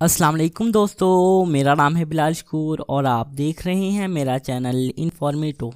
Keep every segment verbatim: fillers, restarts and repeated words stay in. अस्सलाम वालेकुम दोस्तों, मेरा नाम है बिलाल शकूर और आप देख रहे हैं मेरा चैनल इंफॉर्मेटो।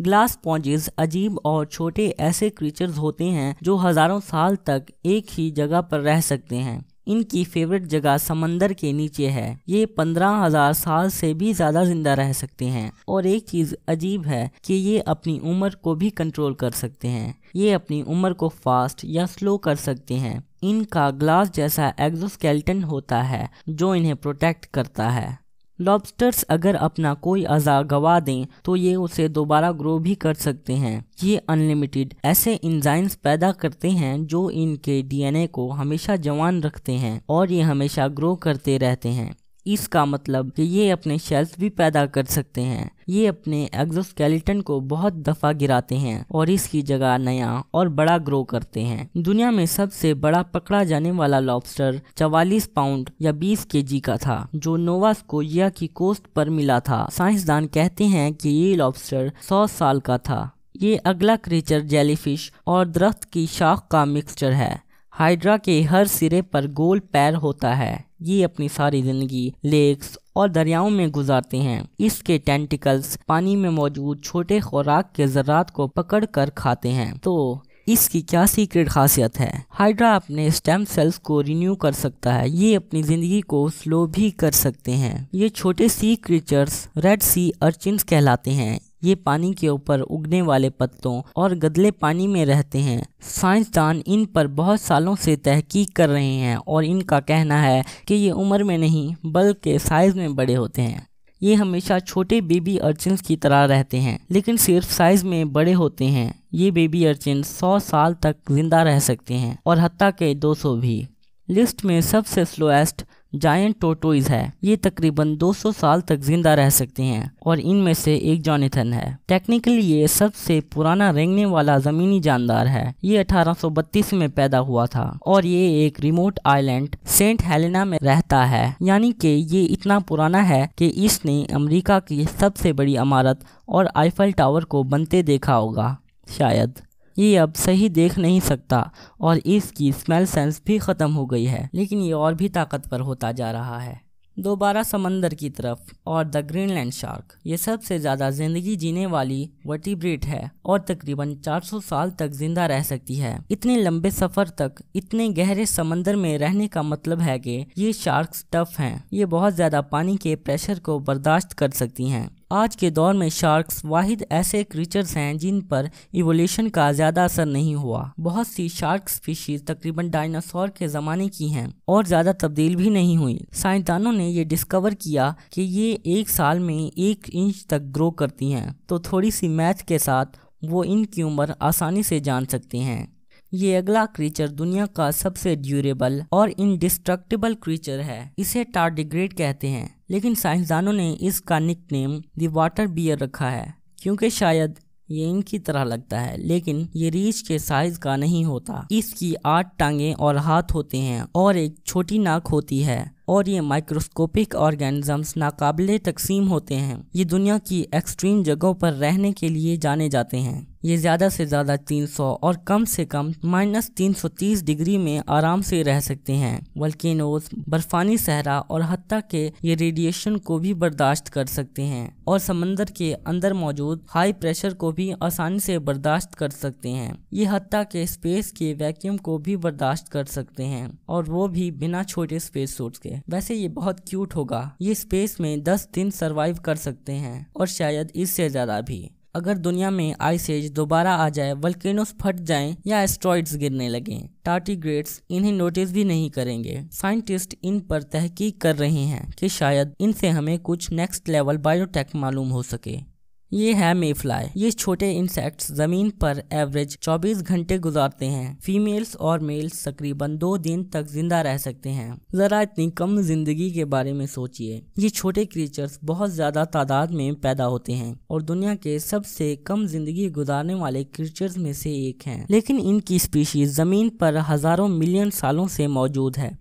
ग्लास स्पॉन्जेस अजीब और छोटे ऐसे क्रीचर्स होते हैं जो हज़ारों साल तक एक ही जगह पर रह सकते हैं। इनकी फेवरेट जगह समंदर के नीचे है। ये पंद्रह हजार साल से भी ज़्यादा जिंदा रह सकते हैं और एक चीज़ अजीब है कि ये अपनी उम्र को भी कंट्रोल कर सकते हैं। ये अपनी उम्र को फास्ट या स्लो कर सकते हैं। इनका ग्लास जैसा एग्जोस्केलेटन होता है जो इन्हें प्रोटेक्ट करता है। लॉबस्टर्स अगर अपना कोई अज़ा गवा दें तो ये उसे दोबारा ग्रो भी कर सकते हैं। ये अनलिमिटेड ऐसे एंजाइम्स पैदा करते हैं जो इनके डीएनए को हमेशा जवान रखते हैं और ये हमेशा ग्रो करते रहते हैं। इसका मतलब कि ये अपने शेल्स भी पैदा कर सकते हैं। ये अपने एग्जोस्केलेटन को बहुत दफ़ा गिराते हैं और इसकी जगह नया और बड़ा ग्रो करते हैं। दुनिया में सबसे बड़ा पकड़ा जाने वाला लॉबस्टर चवालीस पाउंड या बीस केजी का था जो नोवास्कोया की कोस्ट पर मिला था। साइंसदान कहते हैं कि ये लॉबस्टर सौ साल का था। ये अगला क्रीचर जेलीफिश और दरख्त की शाख का मिक्सचर है। हाइड्रा के हर सिरे पर गोल पैर होता है। ये अपनी सारी जिंदगी लेक्स और दरियाओं में गुजारते हैं। इसके टेंटिकल्स पानी में मौजूद छोटे खुराक के ज़रात को पकड़कर खाते हैं। तो इसकी क्या सीक्रेट खासियत है? हाइड्रा अपने स्टेम सेल्स को रिन्यू कर सकता है। ये अपनी जिंदगी को स्लो भी कर सकते हैं। ये छोटे sea creatures red sea urchins कहलाते हैं। ये पानी के ऊपर उगने वाले पत्तों और गदले पानी में रहते हैं। साइंसदान इन पर बहुत सालों से तहकीक कर रहे हैं और इनका कहना है कि ये उम्र में नहीं बल्कि साइज़ में बड़े होते हैं। ये हमेशा छोटे बेबी अर्चिन्स की तरह रहते हैं लेकिन सिर्फ साइज़ में बड़े होते हैं। ये बेबी अर्चिन सौ साल तक जिंदा रह सकते हैं और हत्ता के दो सौ भी। लिस्ट में सबसे स्लोएस्ट जायंट टोटोइज है। ये तकरीबन दो सौ साल तक जिंदा रह सकते हैं और इनमें से एक जॉनिथन है। टेक्निकली ये सबसे पुराना रेंगने वाला ज़मीनी जानदार है। ये अठारह सौ बत्तीस में पैदा हुआ था और ये एक रिमोट आइलैंड सेंट हेलेना में रहता है। यानी कि ये इतना पुराना है कि इसने अमेरिका की सबसे बड़ी इमारत और आईफल टावर को बनते देखा होगा। शायद ये अब सही देख नहीं सकता और इसकी स्मेल सेंस भी ख़त्म हो गई है, लेकिन ये और भी ताकतवर होता जा रहा है। दोबारा समंदर की तरफ और द ग्रीनलैंड शार्क। ये सबसे ज़्यादा ज़िंदगी जीने वाली वर्टिब्रेट है और तकरीबन चार सौ साल तक जिंदा रह सकती है। इतने लंबे सफ़र तक इतने गहरे समंदर में रहने का मतलब है कि ये शार्क्स टफ हैं। ये बहुत ज़्यादा पानी के प्रेशर को बर्दाश्त कर सकती हैं। आज के दौर में शार्क्स वाहिद ऐसे क्रीचर्स हैं जिन पर इवोल्यूशन का ज़्यादा असर नहीं हुआ। बहुत सी शार्क स्पीशीज तकरीबन डायनासोर के ज़माने की हैं और ज़्यादा तब्दील भी नहीं हुई। साइंसदानों ने ये डिस्कवर किया कि ये एक साल में एक इंच तक ग्रो करती हैं, तो थोड़ी सी मैथ के साथ वो इनकी उम्र आसानी से जान सकते हैं। ये अगला क्रीचर दुनिया का सबसे ड्यूरेबल और इंडिस्ट्रक्टिबल क्रीचर है। इसे टार्डिग्रेड कहते हैं, लेकिन साइंसदानों ने इसका निकनेम द वाटर बियर रखा है क्योंकि शायद ये इनकी तरह लगता है, लेकिन ये रीछ के साइज का नहीं होता। इसकी आठ टांगें और हाथ होते हैं और एक छोटी नाक होती है और ये माइक्रोस्कोपिक ऑर्गेनिजम्स नाकाबिले तकसीम होते हैं। ये दुनिया की एक्सट्रीम जगहों पर रहने के लिए जाने जाते हैं। ये ज़्यादा से ज़्यादा तीन सौ और कम से कम माइनस तीन सौ तीस डिग्री में आराम से रह सकते हैं। वल्केनोज, बर्फानी सहरा और हत्ता के ये रेडिएशन को भी बर्दाश्त कर सकते हैं और समंदर के अंदर मौजूद हाई प्रेशर को भी आसानी से बर्दाश्त कर सकते हैं। ये हत्ता के स्पेस के वैक्यूम को भी बर्दाश्त कर सकते हैं और वो भी बिना छोटे स्पेस सूट के। वैसे ये बहुत क्यूट होगा। ये स्पेस में दस दिन सरवाइव कर सकते हैं और शायद इससे ज़्यादा भी। अगर दुनिया में आइस एज दोबारा आ जाए, वल्केनोस फट जाएं या एस्ट्रॉइड्स गिरने लगें, टार्डिग्रेड्स इन्हें नोटिस भी नहीं करेंगे। साइंटिस्ट इन पर तहकीक कर रहे हैं कि शायद इनसे हमें कुछ नेक्स्ट लेवल बायोटेक मालूम हो सके। ये है मेफ्लाई। ये छोटे इंसेक्ट्स ज़मीन पर एवरेज चौबीस घंटे गुजारते हैं। फीमेल्स और मेल्स तकरीबन दो दिन तक जिंदा रह सकते हैं। ज़रा इतनी कम जिंदगी के बारे में सोचिए। ये छोटे क्रीचर्स बहुत ज़्यादा तादाद में पैदा होते हैं और दुनिया के सबसे कम जिंदगी गुजारने वाले क्रीचर्स में से एक हैं, लेकिन इनकी स्पीशीज ज़मीन पर हज़ारों मिलियन सालों से मौजूद है।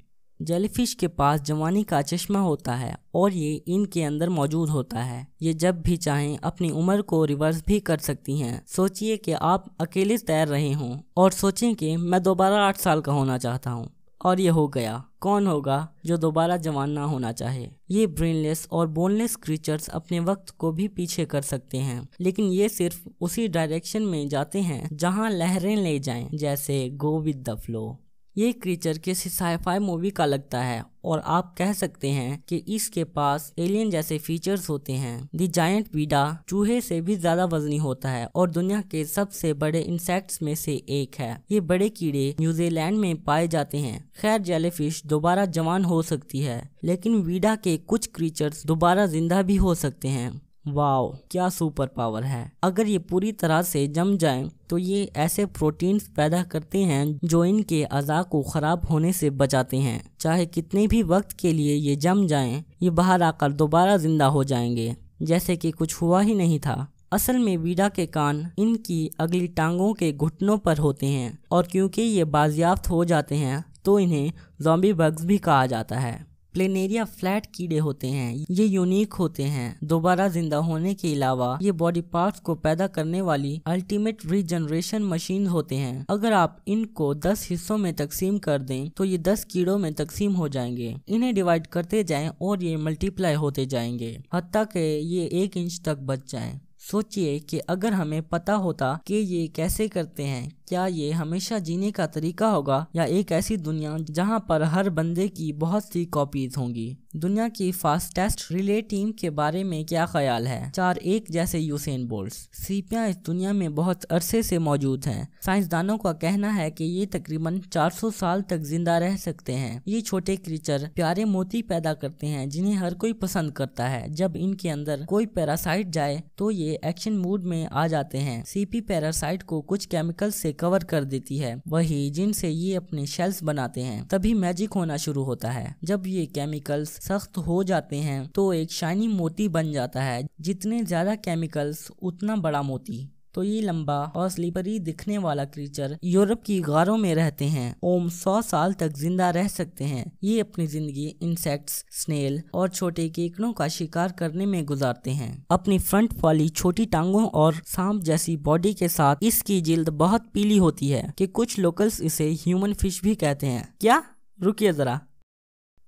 जेलीफिश के पास जवानी का चश्मा होता है और ये इनके अंदर मौजूद होता है। ये जब भी चाहें अपनी उम्र को रिवर्स भी कर सकती हैं। सोचिए कि आप अकेले तैर रहे हों और सोचें कि मैं दोबारा आठ साल का होना चाहता हूँ। और ये हो गया। कौन होगा जो दोबारा जवान ना होना चाहे। ये ब्रेनलेस और बोनलेस क्रीचर्स अपने वक्त को भी पीछे कर सकते हैं, लेकिन ये सिर्फ उसी डायरेक्शन में जाते हैं जहां लहरें ले जाएं, जैसे गो विद द फ्लो। ये क्रीचर किसी साइफाई मूवी का लगता है और आप कह सकते हैं कि इसके पास एलियन जैसे फीचर्स होते हैं। द जायंट वीडा चूहे से भी ज्यादा वजनी होता है और दुनिया के सबसे बड़े इंसेक्ट्स में से एक है। ये बड़े कीड़े न्यूजीलैंड में पाए जाते हैं। खैर, जेलीफिश दोबारा जवान हो सकती है, लेकिन वीडा के कुछ क्रीचर्स दोबारा जिंदा भी हो सकते हैं। वाओ, क्या सुपर पावर है। अगर ये पूरी तरह से जम जाएं तो ये ऐसे प्रोटीन्स पैदा करते हैं जो इनके अज़ा को ख़राब होने से बचाते हैं। चाहे कितने भी वक्त के लिए ये जम जाएं, ये बाहर आकर दोबारा ज़िंदा हो जाएंगे, जैसे कि कुछ हुआ ही नहीं था। असल में वीडा के कान इनकी अगली टांगों के घुटनों पर होते हैं, और क्योंकि ये बाजियाफ्त हो जाते हैं तो इन्हें ज़ॉम्बी बग्स भी कहा जाता है। प्लेनेरिया फ्लैट कीड़े होते हैं। ये यूनिक होते हैं। दोबारा जिंदा होने के अलावा ये बॉडी पार्ट्स को पैदा करने वाली अल्टीमेट रीजनरेशन मशीन होते हैं। अगर आप इनको दस हिस्सों में तकसीम कर दें तो ये दस कीड़ों में तकसीम हो जाएंगे। इन्हें डिवाइड करते जाएं और ये मल्टीप्लाई होते जाएंगे, हत्ता के ये एक इंच तक बच जाएं। सोचिए कि अगर हमें पता होता कि ये कैसे करते हैं, क्या ये हमेशा जीने का तरीका होगा या एक ऐसी दुनिया जहां पर हर बंदे की बहुत सी कॉपीज होंगी। दुनिया की फास्टेस्ट रिले टीम के बारे में क्या ख्याल है? चार एक जैसे यूसेन बोल्ट्स। सीपिया इस दुनिया में बहुत अरसे से मौजूद हैं। साइंसदानों का कहना है कि ये तकरीबन चार सौ साल तक जिंदा रह सकते हैं। ये छोटे क्रीचर प्यारे मोती पैदा करते हैं जिन्हें हर कोई पसंद करता है। जब इनके अंदर कोई पैरासाइट जाए तो ये एक्शन मूड में आ जाते हैं। सीपी पैरासाइट को कुछ केमिकल से कवर कर देती है, वही जिनसे ये अपने शेल्स बनाते हैं। तभी मैजिक होना शुरू होता है। जब ये केमिकल्स सख्त हो जाते हैं तो एक शाइनी मोती बन जाता है। जितने ज्यादा केमिकल्स उतना बड़ा मोती। तो ये लंबा और स्लिपरी दिखने वाला क्रीचर यूरोप की गारों में रहते हैं। ओम सौ साल तक जिंदा रह सकते हैं। ये अपनी जिंदगी इंसेक्ट्स, स्नेल और छोटे केकड़ों का शिकार करने में गुजारते हैं। अपनी फ्रंट वाली छोटी टांगों और सांप जैसी बॉडी के साथ इसकी जिल्द बहुत पीली होती है कि कुछ लोकल्स इसे ह्यूमन फिश भी कहते हैं। क्या? रुकिए जरा।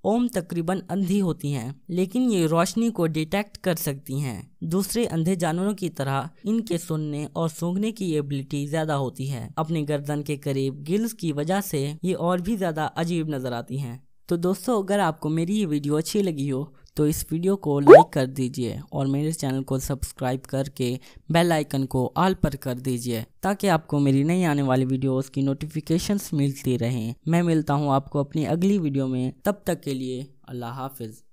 ओम तकरीबन अंधी होती हैं, लेकिन ये रोशनी को डिटेक्ट कर सकती हैं। दूसरे अंधे जानवरों की तरह इनके सुनने और सूंघने की एबिलिटी ज्यादा होती है। अपने गर्दन के करीब गिल्स की वजह से ये और भी ज्यादा अजीब नजर आती हैं। तो दोस्तों, अगर आपको मेरी ये वीडियो अच्छी लगी हो तो इस वीडियो को लाइक कर दीजिए और मेरे चैनल को सब्सक्राइब करके बेल आइकन को ऑल पर कर दीजिए, ताकि आपको मेरी नई आने वाली वीडियोस की नोटिफिकेशंस मिलती रहें। मैं मिलता हूँ आपको अपनी अगली वीडियो में। तब तक के लिए अल्लाह हाफिज़।